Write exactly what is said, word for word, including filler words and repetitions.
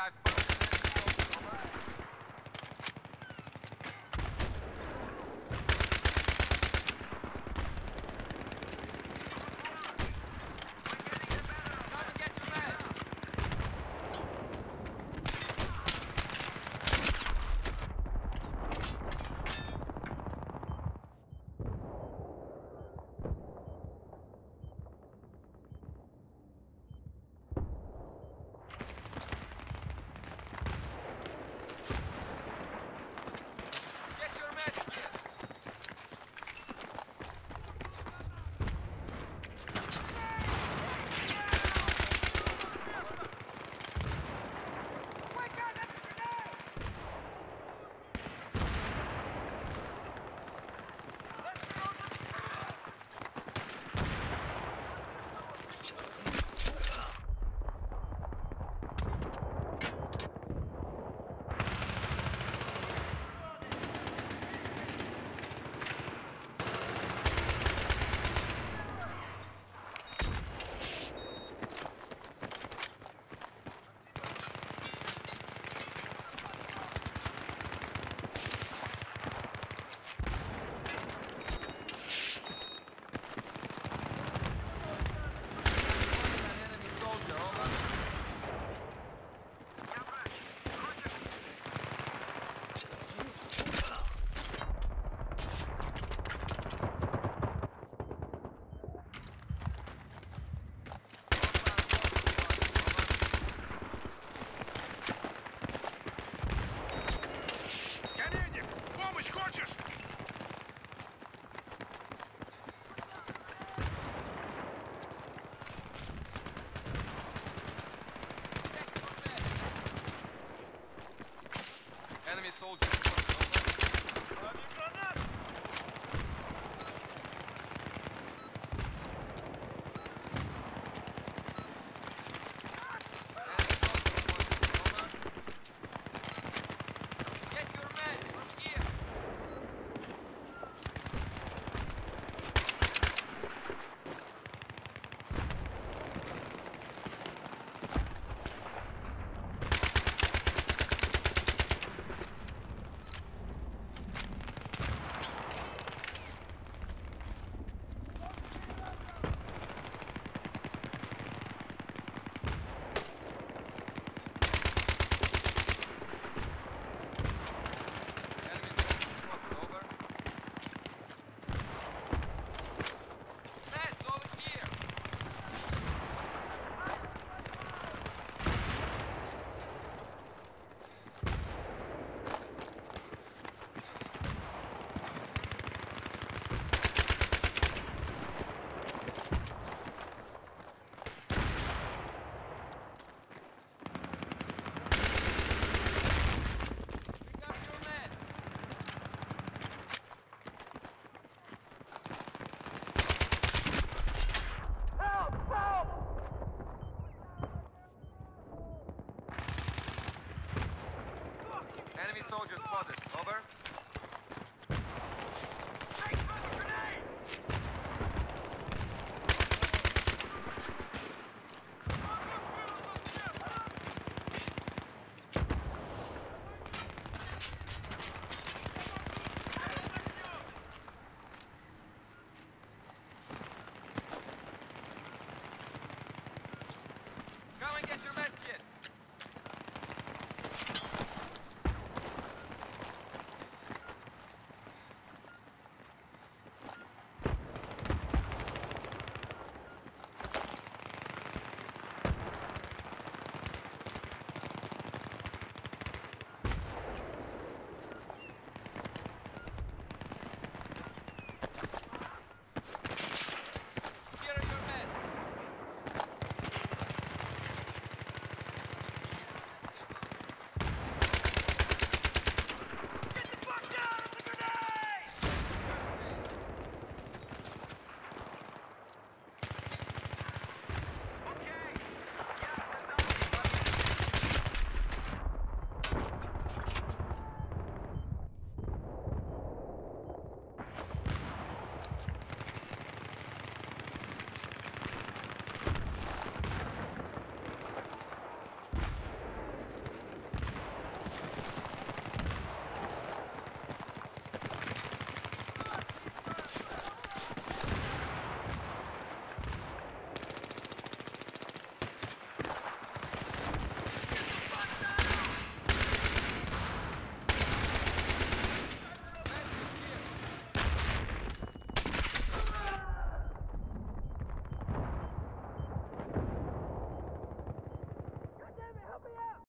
guys.